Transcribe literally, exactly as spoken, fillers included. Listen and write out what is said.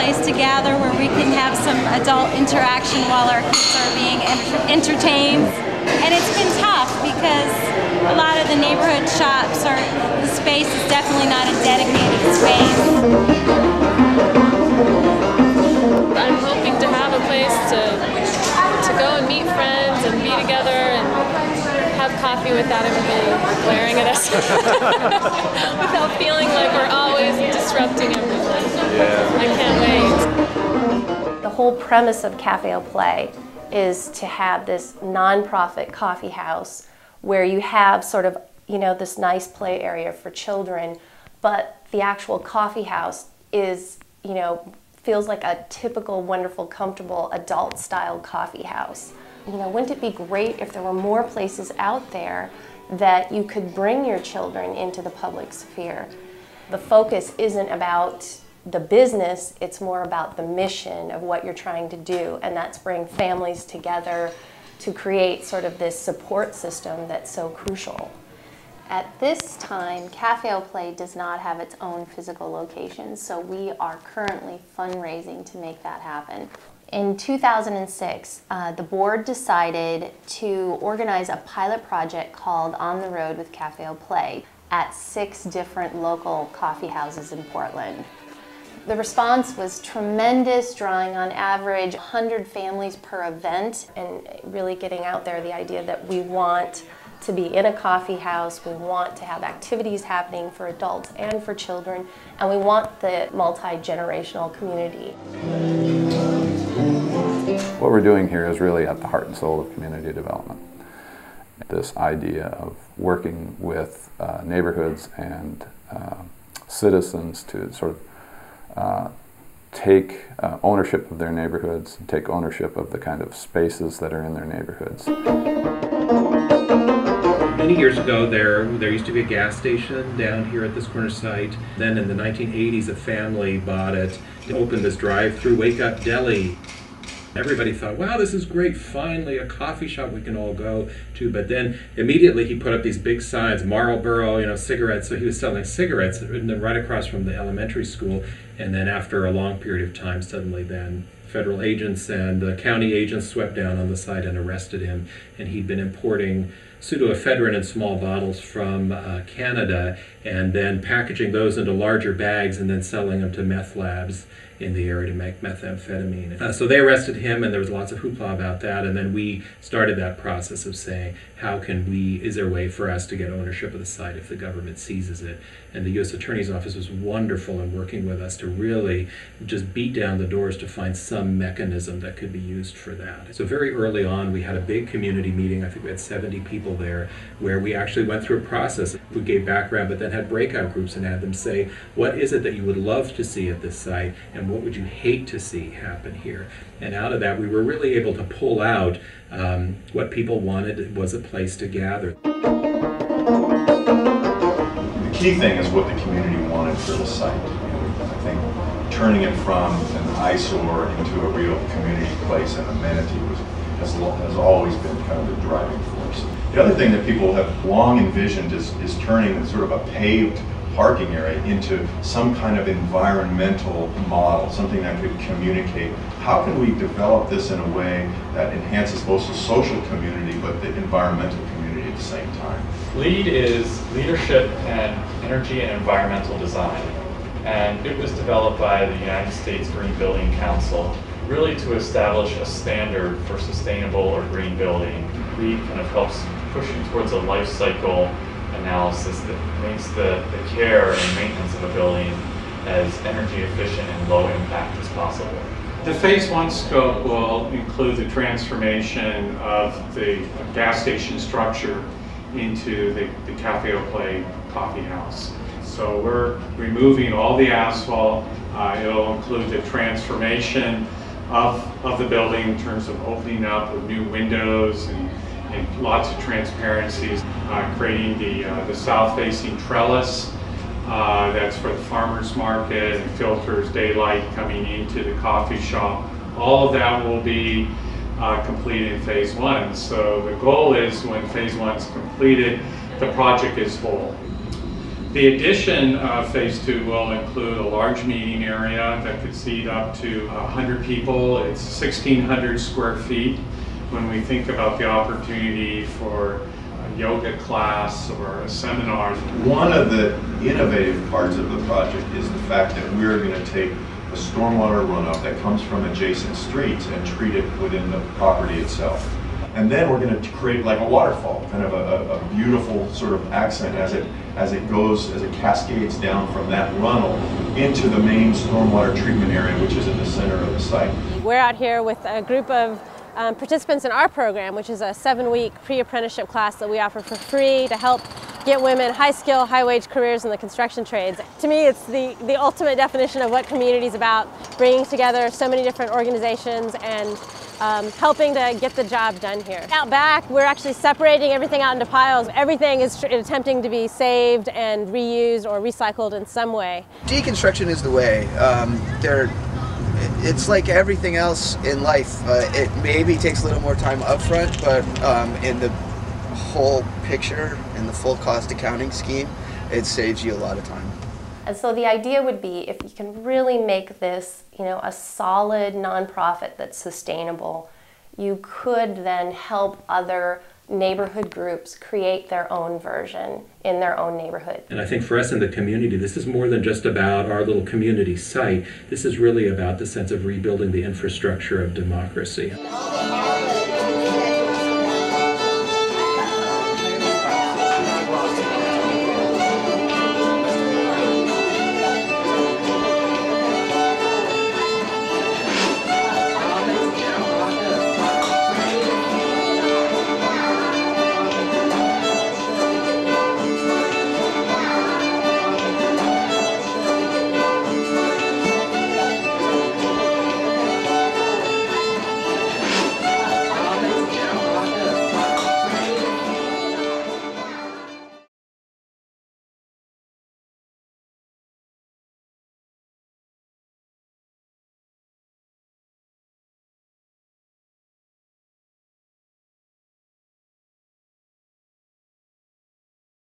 place to gather where we can have some adult interaction while our kids are being ent entertained. And it's been tough because a lot of the neighborhood shops are, the space is definitely not a dedicated space. I'm hoping to have a place to, to go and meet friends and be together and have coffee without everybody glaring at us, without feeling like we're always disrupting everyone. Yeah. I can't wait. The whole premise of Café au Play is to have this nonprofit coffee house where you have sort of, you know, this nice play area for children, but the actual coffee house is, you know, feels like a typical, wonderful, comfortable adult style coffee house. You know, wouldn't it be great if there were more places out there that you could bring your children into the public sphere? The focus isn't about the business, it's more about the mission of what you're trying to do, and that's bring families together to create sort of this support system that's so crucial. At this time, Café au Play does not have its own physical location, so we are currently fundraising to make that happen. In two thousand six, uh, the board decided to organize a pilot project called On the Road with Café au Play at six different local coffee houses in Portland. The response was tremendous, drawing on average one hundred families per event, and really getting out there the idea that we want to be in a coffee house, we want to have activities happening for adults and for children, and we want the multi-generational community. What we're doing here is really at the heart and soul of community development. This idea of working with uh, neighborhoods and uh, citizens to sort of Uh, take uh, ownership of their neighborhoods, and take ownership of the kind of spaces that are in their neighborhoods. Many years ago there, there used to be a gas station down here at this corner site. Then in the nineteen eighties a family bought it to open this drive-through wake-up deli. Everybody thought, wow, this is great, finally a coffee shop we can all go to. But then immediately he put up these big signs, Marlboro, you know, cigarettes. So he was selling cigarettes right across from the elementary school. And then after a long period of time, suddenly then federal agents and the county agents swept down on the site and arrested him. And he'd been importing pseudoephedrine in small bottles from uh, Canada and then packaging those into larger bags and then selling them to meth labs in the area to make methamphetamine. Uh, so they arrested him, and there was lots of hoopla about that, and then we started that process of saying, how can we, is there a way for us to get ownership of the site if the government seizes it? And the U S Attorney's Office was wonderful in working with us to really just beat down the doors to find some mechanism that could be used for that. So very early on we had a big community meeting, I think we had seventy people there, where we actually went through a process. We gave background but then had breakout groups and had them say, what is it that you would love to see at this site? And what would you hate to see happen here? And out of that, we were really able to pull out um, what people wanted was a place to gather. The key thing is what the community wanted for the site. And I think turning it from an eyesore into a real community place and amenity was, has, has always been kind of the driving force. The other thing that people have long envisioned is, is turning sort of a paved parking area into some kind of environmental model, something that could communicate how can we develop this in a way that enhances both the social community but the environmental community at the same time. LEED is Leadership and Energy and Environmental Design, and it was developed by the United States Green Building Council really to establish a standard for sustainable or green building. LEED kind of helps push you towards a life cycle analysis that makes the, the care and maintenance of a building as energy efficient and low impact as possible. The phase one scope will include the transformation of the gas station structure into the, the Café au Play coffee house. So we're removing all the asphalt. Uh, it'll include the transformation of, of the building in terms of opening up with new windows and and lots of transparencies, uh, creating the, uh, the south-facing trellis uh, that's for the farmers market and filters daylight coming into the coffee shop. All of that will be uh, completed in phase one. So the goal is when phase one's completed, the project is full. The addition of phase two will include a large meeting area that could seat up to one hundred people. It's sixteen hundred square feet. When we think about the opportunity for a yoga class or a seminar. One of the innovative parts of the project is the fact that we're going to take the stormwater runoff that comes from adjacent streets and treat it within the property itself. And then we're going to create like a waterfall, kind of a, a beautiful sort of accent as it as it goes, as it cascades down from that runnel into the main stormwater treatment area, which is in the center of the site. We're out here with a group of um, participants in our program, which is a seven-week pre-apprenticeship class that we offer for free to help get women high-skill, high-wage careers in the construction trades. To me, it's the, the ultimate definition of what community is about, bringing together so many different organizations and um, helping to get the job done here. Out back, we're actually separating everything out into piles. Everything is attempting to be saved and reused or recycled in some way. Deconstruction is the way. Um, they're, it's like everything else in life. Uh, it maybe takes a little more time up front, but um, in the whole picture and the full cost accounting scheme, it saves you a lot of time. And so the idea would be if you can really make this, you know, a solid nonprofit that's sustainable, you could then help other neighborhood groups create their own version in their own neighborhood. And I think for us in the community, this is more than just about our little community site. This is really about the sense of rebuilding the infrastructure of democracy.